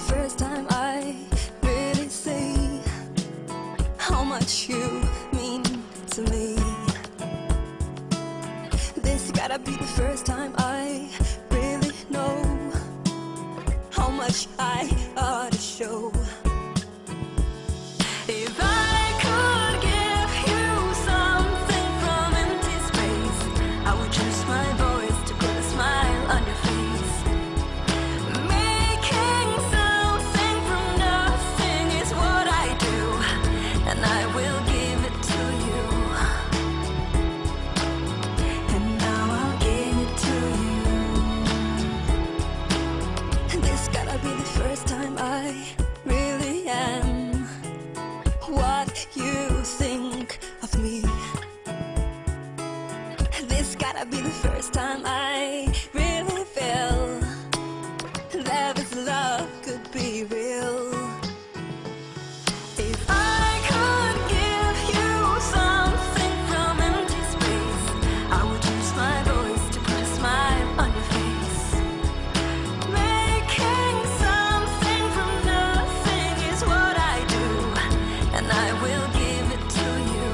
the first time I really see how much you mean to me. This gotta be the first time I really know how much I ought to show. If I could give you something from empty space, I would choose my voice to put a smile on your face. Making something from nothing is what I do, and I will give it to you. And now I'll give it to you. This gotta be the first time I really am what you think of me. This gotta be the first time I really feel that this love could be real. If I could give you something from empty space, I would use my voice to put a smile on your face. Making something from nothing is what I do, and I will give it to you,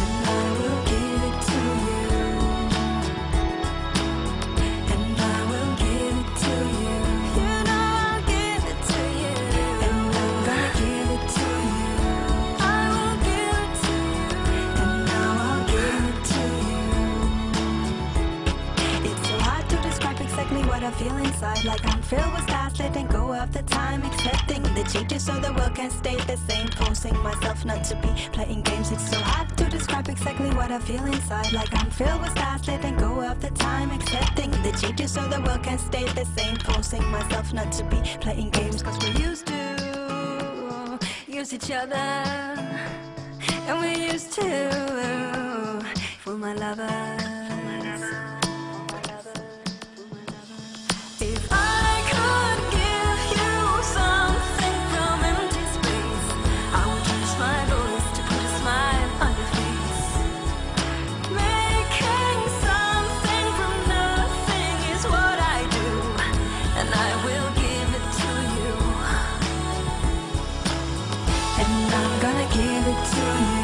and I will give it to you, and I will give it to you. You know I'll give it to you, and I will give it to you. I will give it to you, and now I'll give it to you. It's so hard to describe exactly what I feel inside, like I'm filled with stars, letting go of the time, accepting the changes so the world can stay the same, forcing myself not to be playing games. It's so hard to describe exactly what I feel inside, like I'm filled with stars, letting go of the time, accepting the changes so the world can stay the same, forcing myself not to be playing games, cause we used to use each other, and we used to fool my lovers. If I could give you something from empty space, I would use my voice to put a smile on your face. Making something from nothing is what I do, and I will give it to you, and I'm gonna give it to you.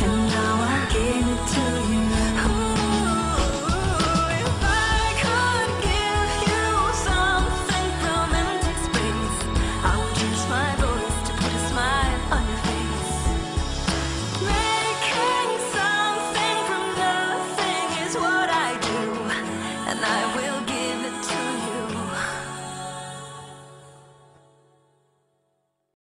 You know I'll give it to you, and now I'll give it to you. If I could give you something from empty space, I would use my voice to put a smile on your face.